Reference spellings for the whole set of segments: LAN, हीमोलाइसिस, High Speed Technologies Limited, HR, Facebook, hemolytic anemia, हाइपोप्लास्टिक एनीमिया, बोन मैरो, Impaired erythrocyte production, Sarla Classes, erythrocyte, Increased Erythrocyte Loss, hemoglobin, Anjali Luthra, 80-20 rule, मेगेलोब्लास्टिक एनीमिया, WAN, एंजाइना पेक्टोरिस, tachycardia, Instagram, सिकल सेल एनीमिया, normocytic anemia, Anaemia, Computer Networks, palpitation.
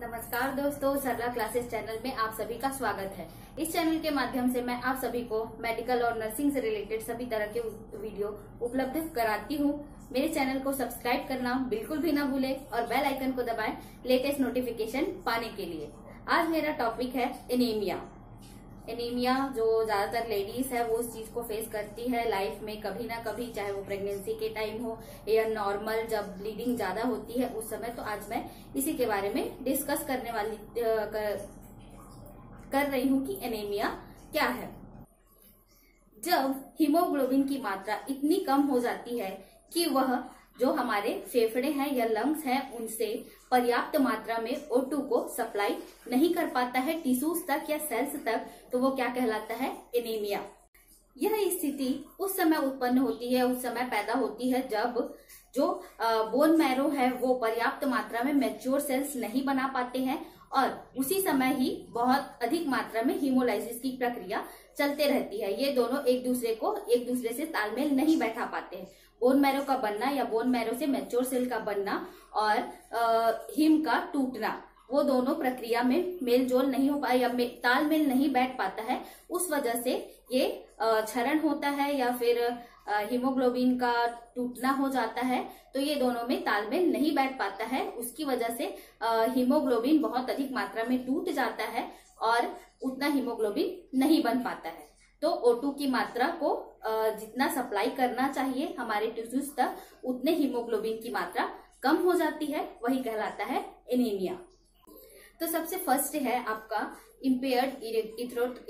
नमस्कार दोस्तों, सरला classes channel में आप सभी का स्वागत है। इस चैनल के माध्यम से मैं आप सभी को मेडिकल और नर्सिंग से रिलेटेड सभी तरह के वीडियो उपलब्ध कराती हूँ। मेरे चैनल को सब्सक्राइब करना बिल्कुल भी ना भूले और बेल आइकन को दबाएं लेटेस्ट नोटिफिकेशन पाने के लिए। आज मेरा टॉपिक है एनीमिया। एनीमिया जो ज्यादातर लेडीज है वो उस चीज को फेस करती है लाइफ में कभी ना कभी, चाहे वो प्रेगनेंसी के टाइम हो या नॉर्मल जब ब्लीडिंग ज्यादा होती है उस समय। तो आज मैं इसी के बारे में डिस्कस करने वाली कर रही हूँ कि एनीमिया क्या है। जब हीमोग्लोबिन की मात्रा इतनी कम हो जाती है कि वह जो हमारे फेफड़े हैं या लंग्स हैं उनसे पर्याप्त मात्रा में O2 को सप्लाई नहीं कर पाता है टिश्यूज तक या सेल्स तक, तो वो क्या कहलाता है? एनीमिया। यह स्थिति उस समय उत्पन्न होती है, उस समय पैदा होती है जब जो बोन मैरो है वो पर्याप्त मात्रा में मैच्योर सेल्स नहीं बना पाते हैं और उसी समय ही बहुत अधिक मात्रा में हीमोलाइसिस की प्रक्रिया चलते रहती है। ये दोनों एक दूसरे से तालमेल नहीं बैठा पाते हैं। बोन मैरो का बनना या बोन मैरो से मैच्योर सेल का बनना और हीम का टूटना, वो दोनों प्रक्रिया में मेलजोल नहीं हो पाया या तालमेल नहीं बैठ पाता है। उस वजह से ये क्षरण होता है या फिर हीमोग्लोबिन का टूटना हो जाता है। तो ये दोनों में तालमेल नहीं बैठ पाता है, उसकी वजह से हीमोग्लोबिन बहुत अधिक मात्रा में टूट जाता है और उतना हीमोग्लोबिन नहीं बन पाता है। तो O2 की मात्रा को जितना सप्लाई करना चाहिए हमारे टिश्यूज तक, उतने हीमोग्लोबिन की मात्रा कम हो जाती है, वही कहलाता है एनीमिया। तो सबसे फर्स्ट है आपका इम्पेयर्ड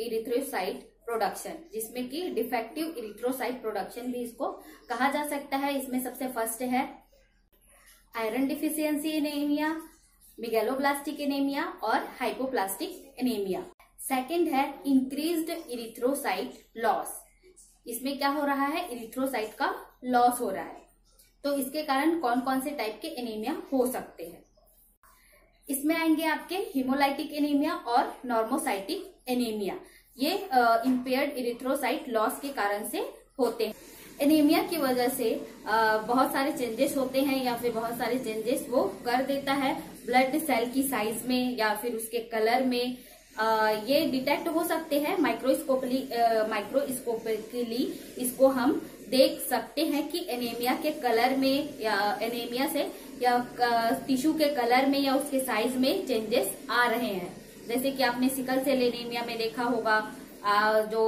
इरिथ्रोसाइट प्रोडक्शन, जिसमें कि डिफेक्टिव इरिथ्रोसाइट प्रोडक्शन भी इसको कहा जा सकता है। इसमें सबसे फर्स्ट है iron deficiency anaemia, मेगेलोब्लास्टिक एनीमिया और हाइपोप्लास्टिक एनीमिया। सेकंड है इंक्रीज्ड इरिथ्रोसाइट लॉस। इसमें क्या हो रहा है? इरिथ्रोसाइट का लॉस हो रहा है। तो इसके कारण कौन कौन से टाइप के एनीमिया हो सकते हैं? इसमें आएंगे आपके हीमोलाइटिक एनीमिया और नॉर्मोसाइटिक एनीमिया। ये इम्पेयर्ड इरिथ्रोसाइट लॉस के कारण से होते हैं। एनीमिया की वजह से बहुत सारे चेंजेस होते हैं या फिर बहुत सारे चेंजेस वो कर देता है ब्लड सेल की साइज में या फिर उसके कलर में। ये डिटेक्ट हो सकते हैं माइक्रोस्कोपिकली। इसको हम देख सकते हैं कि एनीमिया के कलर में या एनीमिया से या टिश्यू के कलर में या उसके साइज में चेंजेस आ रहे हैं। जैसे कि आपने सिकल सेल एनीमिया में देखा होगा, जो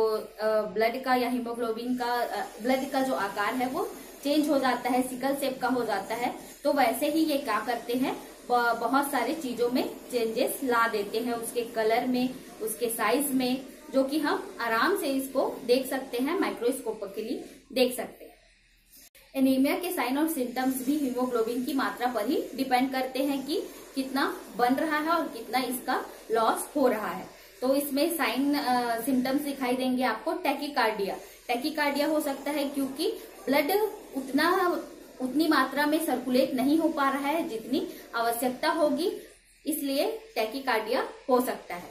ब्लड का या हीमोग्लोबिन का ब्लड का जो आकार है वो चेंज हो जाता है, सिकल शेप का हो जाता है। तो वैसे ही ये क्या करते हैं, बहुत सारे चीजों में चेंजेस ला देते हैं, उसके कलर में, उसके साइज में, जो कि हम आराम से इसको देख सकते हैं, माइक्रोस्कोपिकली देख सकते हैं। एनीमिया के साइन और सिम्टम्स भी हीमोग्लोबिन की मात्रा पर ही डिपेंड करते हैं कि कितना बन रहा है और कितना इसका लॉस हो रहा है। तो इसमें साइन सिम्टम्स दिखाई देंगे आपको टैकीकार्डिया हो सकता है, क्योंकि ब्लड उतनी मात्रा में सर्कुलेट नहीं हो पा रहा है जितनी आवश्यकता होगी, इसलिए टैकीकार्डिया हो सकता है।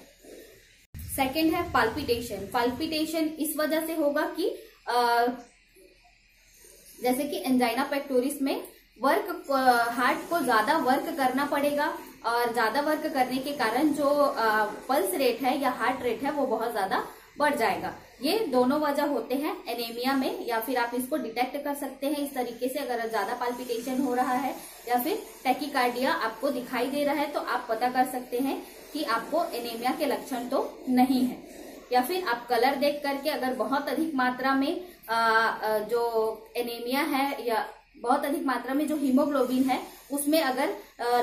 सेकेंड है पाल्पिटेशन। पाल्पिटेशन इस वजह से होगा कि जैसे कि एंजाइना पेक्टोरिस में वर्क हार्ट को ज्यादा वर्क करना पड़ेगा और ज्यादा वर्क करने के कारण जो पल्स रेट है या हार्ट रेट है वो बहुत ज्यादा बढ़ जाएगा। ये दोनों वजह होते हैं एनीमिया में, या फिर आप इसको डिटेक्ट कर सकते हैं इस तरीके से। अगर ज्यादा पाल्पिटेशन हो रहा है या फिर टैकीकार्डिया आपको दिखाई दे रहा है तो आप पता कर सकते हैं कि आपको एनीमिया के लक्षण तो नहीं है। या फिर आप कलर देख करके, अगर बहुत अधिक मात्रा में जो एनीमिया है या बहुत अधिक मात्रा में जो हीमोग्लोबिन है उसमें अगर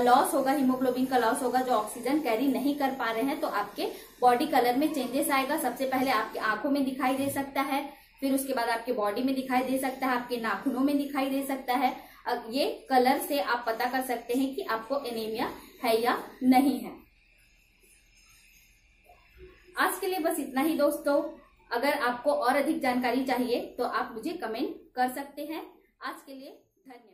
लॉस होगा, हीमोग्लोबिन का लॉस होगा, जो ऑक्सीजन कैरी नहीं कर पा रहे हैं, तो आपके बॉडी कलर में चेंजेस आएगा। सबसे पहले आपकी आंखों में दिखाई दे सकता है, फिर उसके बाद आपके बॉडी में दिखाई दे सकता है, आपके नाखूनों में दिखाई दे सकता है। ये कलर से आप पता कर सकते हैं कि आपको एनीमिया है या नहीं है। आज के लिए बस इतना ही दोस्तों। अगर आपको और अधिक जानकारी चाहिए तो आप मुझे कमेंट कर सकते हैं। आज के लिए धन्यवाद।